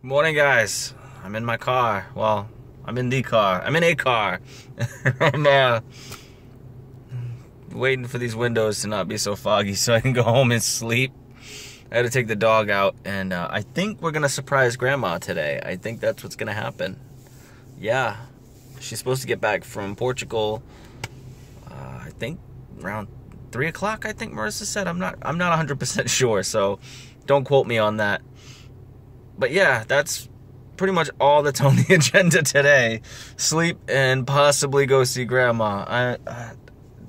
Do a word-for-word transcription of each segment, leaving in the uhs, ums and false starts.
Morning, guys. I'm in my car. Well, I'm in the car. I'm in a car. I'm uh, waiting for these windows to not be so foggy so I can go home and sleep. I had to take the dog out, and uh, I think we're going to surprise Grandma today. I think that's what's going to happen. Yeah. She's supposed to get back from Portugal, uh, I think, around three o'clock, I think Marissa said. I'm not, I'm not one hundred percent sure, so don't quote me on that. But yeah, that's pretty much all that's on the agenda today. Sleep and possibly go see Grandma. I, I,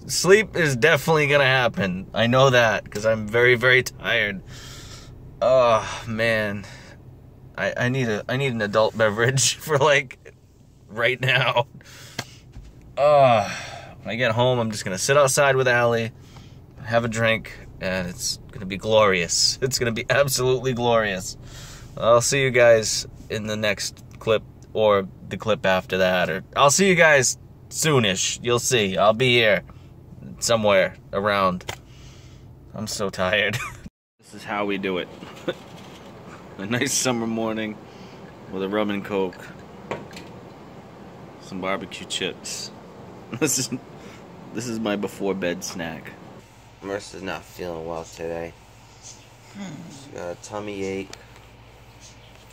sleep is definitely gonna happen. I know that because I'm very, very tired. Oh man, I, I need a I need an adult beverage for like right now. Uh, when I get home, I'm just gonna sit outside with Allie, have a drink, and it's gonna be glorious. It's gonna be absolutely glorious. I'll see you guys in the next clip or the clip after that. Or I'll see you guys soonish. You'll see. I'll be here somewhere around. I'm so tired. This is how we do it. A nice summer morning with a rum and coke. Some barbecue chips. This is this is my before bed snack. Marissa's not feeling well today. She's got a tummy ache.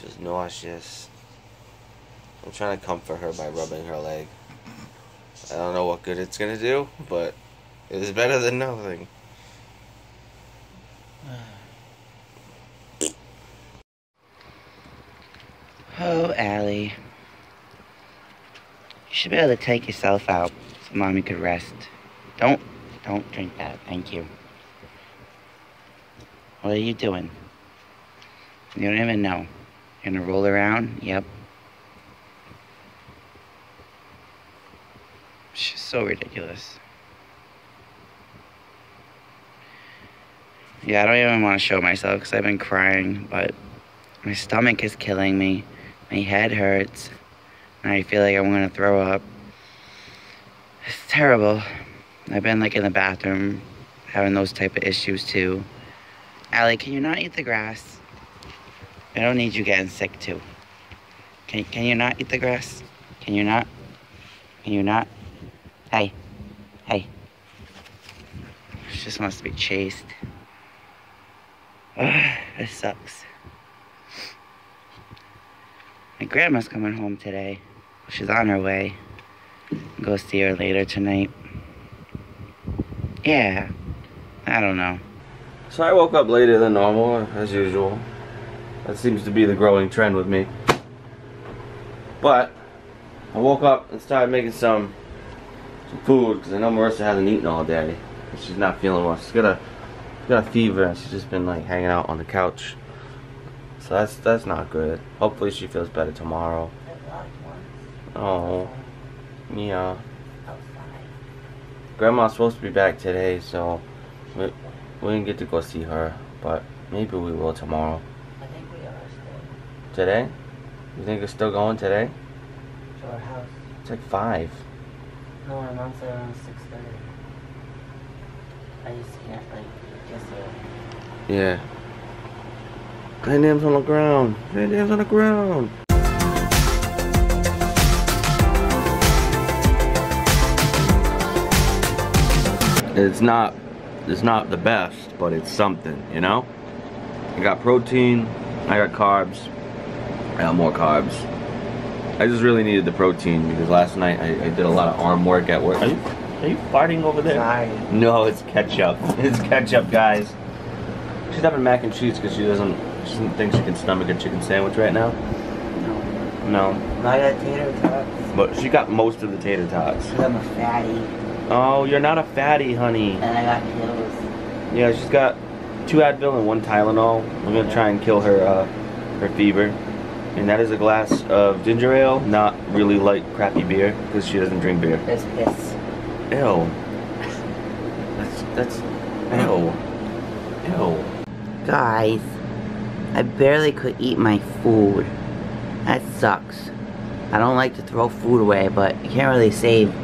Just nauseous. I'm trying to comfort her by rubbing her leg. I don't know what good it's gonna do, but it is better than nothing. Oh, Allie. You should be able to take yourself out so Mommy could rest. Don't, don't drink that, thank you. What are you doing? You don't even know. Gonna roll around? Yep. She's so ridiculous. Yeah, I don't even want to show myself because I've been crying, but my stomach is killing me. My head hurts, and I feel like I'm gonna throw up. It's terrible. I've been like in the bathroom having those type of issues too. Allie, can you not eat the grass? I don't need you getting sick too. Can, can you not eat the grass? Can you not? Can you not? Hey, hey. She just wants to be chased. Ugh, this sucks. My grandma's coming home today. She's on her way. I'll go see her later tonight. Yeah, I don't know. So I woke up later than normal, as usual. That seems to be the growing trend with me. But I woke up and started making some, some food because I know Marissa hasn't eaten all day. She's not feeling well. She's got a she's got a fever and she's just been like hanging out on the couch. So that's that's not good. Hopefully she feels better tomorrow. Oh, yeah. Grandma's supposed to be back today, so we, we didn't get to go see her, but maybe we will tomorrow. Today? You think it's still going today? To our house. It's like five. No, my mom said around six thirty. I used to get like yesterday. Yeah. Grandma's on the ground. Grandma's on the ground. It's not. It's not the best, but it's something, you know. I got protein. I got carbs. I got more carbs. I just really needed the protein because last night I, I did a lot of arm work at work. Are you, are you farting over there? Sorry. No, it's ketchup. It's ketchup, guys. She's having mac and cheese because she doesn't, she doesn't think she can stomach a chicken sandwich right now. No. No. Not a tater tots. But she got most of the tater tots. Because I'm a fatty. Oh, you're not a fatty, honey. And I got pills. Yeah, she's got two Advil and one Tylenol. I'm gonna try and kill her, uh, her fever. And that is a glass of ginger ale, not really light, crappy beer, because she doesn't drink beer. That's piss. Ew. That's, that's, ew. Ew. Guys, I barely could eat my food. That sucks. I don't like to throw food away, but you can't really save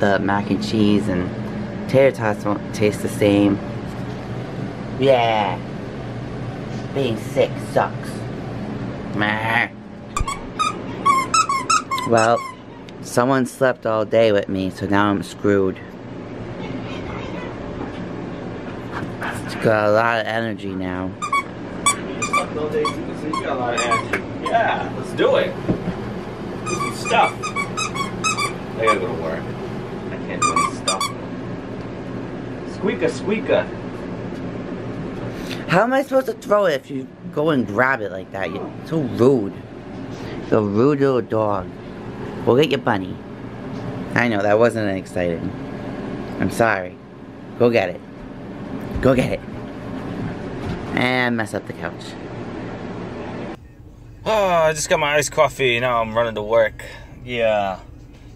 the mac and cheese, and tater tots won't taste the same. Yeah. Being sick sucks. Meh. Well, someone slept all day with me, so now I'm screwed. It's got a lot of energy now. You slept all day too, so you got a lot of energy. Yeah, let's do it. Do some stuff. I gotta go to work. I can't do any stuff. Squeaker, squeaker. How am I supposed to throw it if you go and grab it like that? You're so rude. The rude little dog. Go get your bunny. I know, that wasn't exciting. I'm sorry. Go get it. Go get it. And mess up the couch. Oh, I just got my iced coffee. Now I'm running to work. Yeah.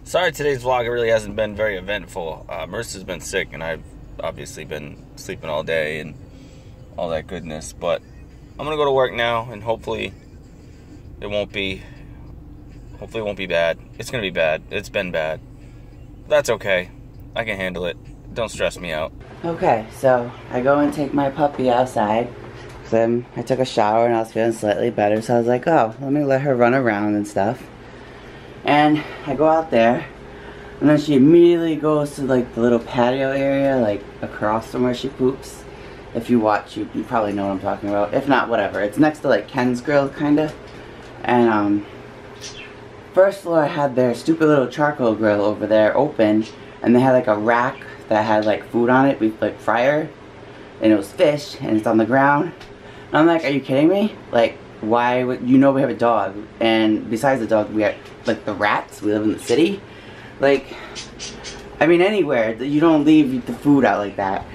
Sorry today's vlog, it really hasn't been very eventful. Uh, Marissa's been sick and I've obviously been sleeping all day and all that goodness. But I'm gonna go to work now and hopefully it won't be hopefully it won't be bad. It's gonna be bad. It's been bad. But that's okay. I can handle it. Don't stress me out. Okay, so I go and take my puppy outside. Then I took a shower and I was feeling slightly better, so I was like, oh, let me let her run around and stuff. And I go out there, and then she immediately goes to like the little patio area, like across from where she poops. If you watch, you, you probably know what I'm talking about. If not, whatever. It's next to like Ken's Grill, kinda. And um, first floor had their stupid little charcoal grill over there open, and they had like a rack that had like food on it with like fryer, and it was fish, and it's on the ground. And I'm like, are you kidding me? Like, why would, you know we have a dog, and besides the dog, we have, like, the rats, we live in the city. Like, I mean, anywhere, you don't leave the food out like that.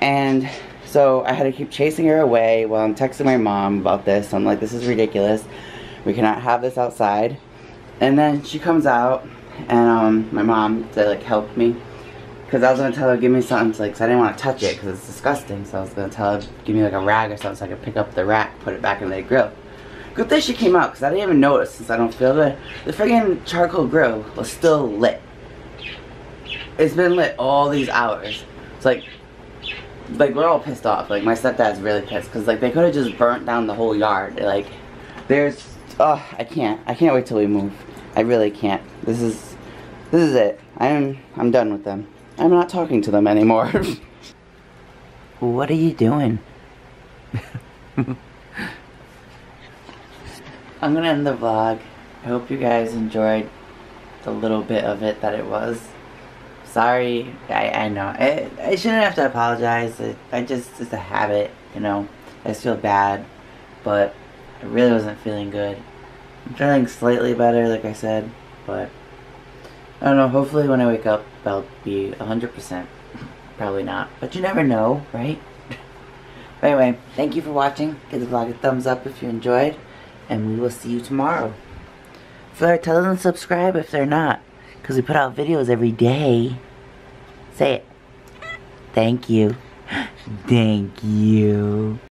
And so I had to keep chasing her away while I'm texting my mom about this. I'm like, this is ridiculous. We cannot have this outside. And then she comes out, and um, my mom, to, like, help me. Because I was going to tell her, give me something, to, like, cause I didn't want to touch it because it's disgusting. So I was going to tell her, give me like a rag or something so I could pick up the rack, put it back in the grill. Good thing she came out because I didn't even notice since I don't feel good. The friggin' charcoal grill was still lit. It's been lit all these hours. It's like, like we're all pissed off. Like my stepdad's really pissed because like they could have just burnt down the whole yard. Like there's, oh, I can't. I can't wait till we move. I really can't. This is, this is it. I'm, I'm done with them. I'm not talking to them anymore. What are you doing? I'm gonna end the vlog. I hope you guys enjoyed the little bit of it that it was. Sorry, I, I know. I, I shouldn't have to apologize. I, I just, it's a habit, you know. I just feel bad, but I really wasn't feeling good. I'm feeling slightly better, like I said, but I don't know, hopefully when I wake up, I'll be one hundred percent. Probably not. But you never know, right? But anyway, thank you for watching. Give the vlog a thumbs up if you enjoyed. And we will see you tomorrow. If they're, tell them to subscribe if they're not. Because we put out videos every day. Say it. Thank you. Thank you.